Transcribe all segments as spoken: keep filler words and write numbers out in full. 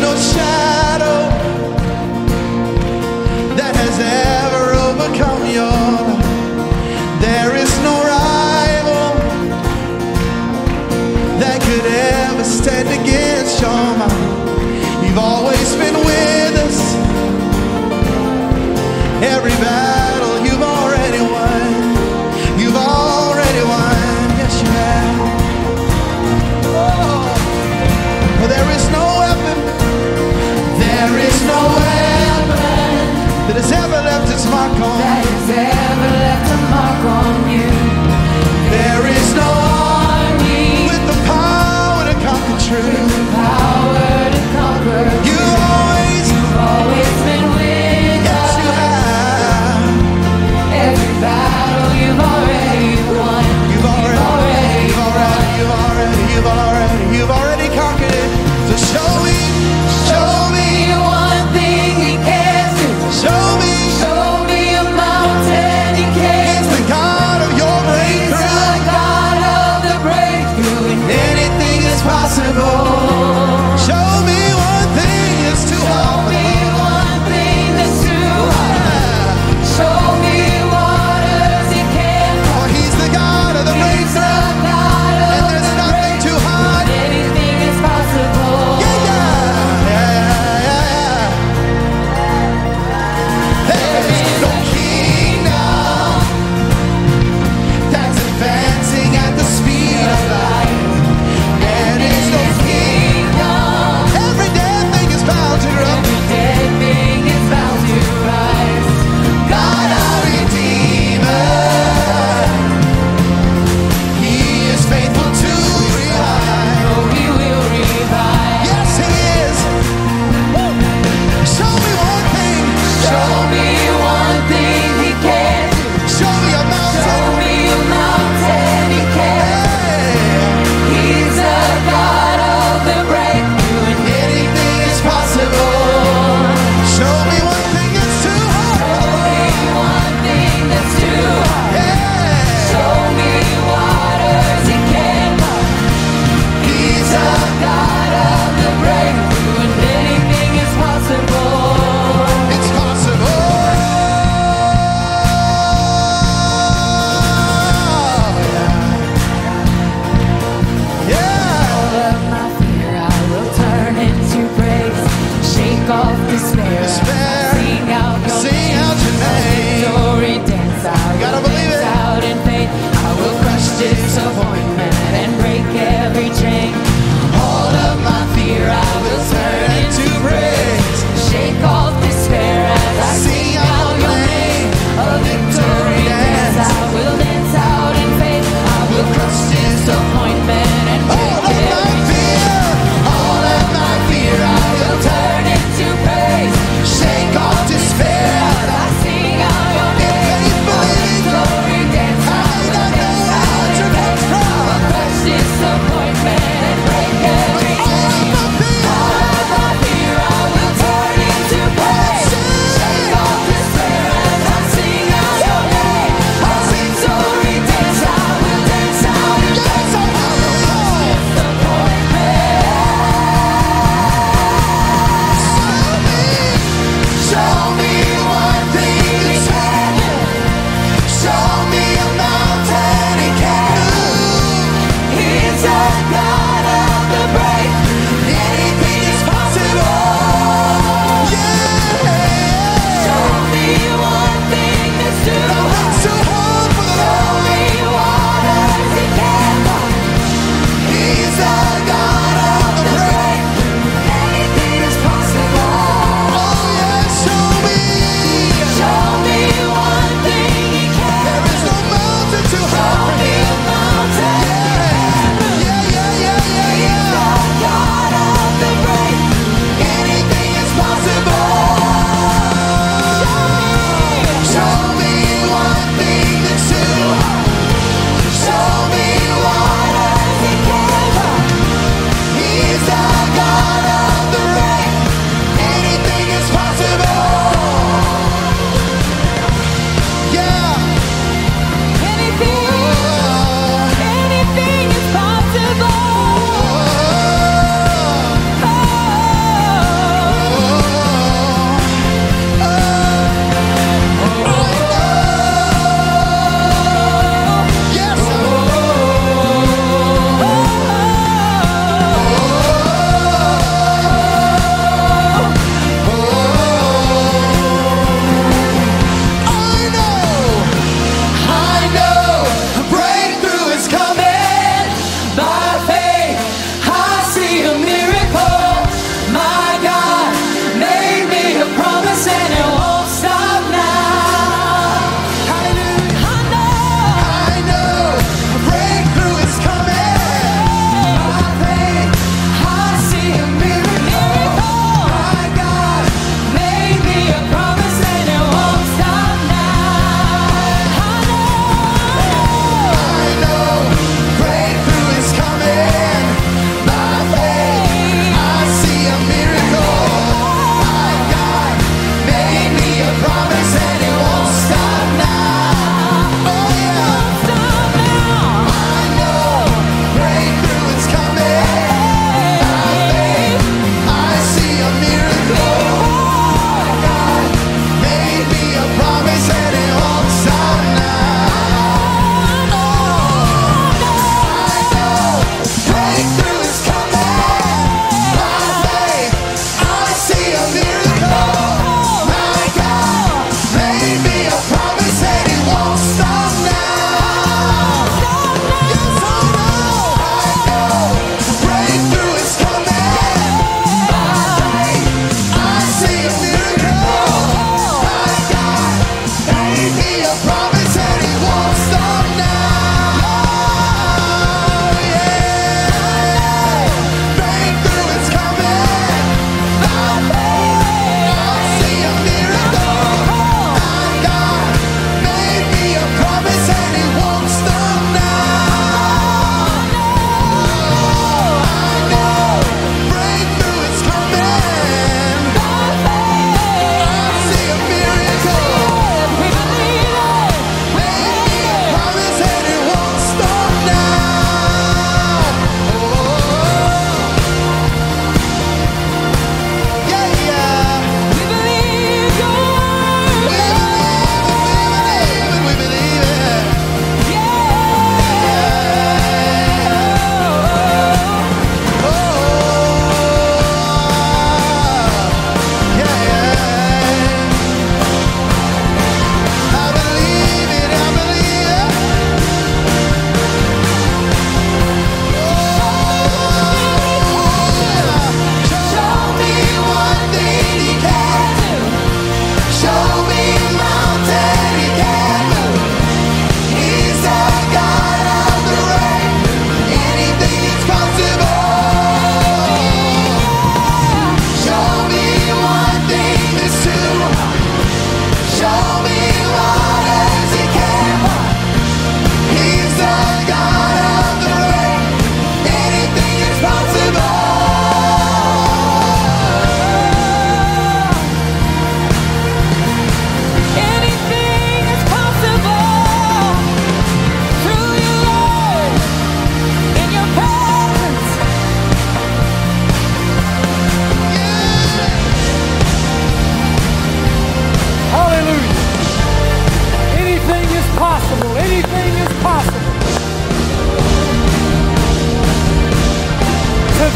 no shadow that has ever overcome your life. There is no rival that could ever stand against your might. You've always been with us. Every battle you've already won. You've already won. Yes, you have. Oh, there is no There is no weapon that has ever left its mark on you. That has ever left a mark on you. There is no army with the power to conquer truth. With the power to conquer truth. You always, you've always been with yes, us. You have. Every battle you've already won. You've already, you've already, you've already, you've already, you've already conquered it. So show me, show me. Let's go.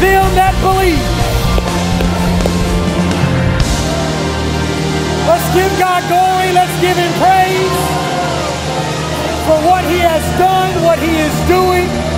still not believe. Let's give God glory. Let's give him praise for what he has done, what he is doing.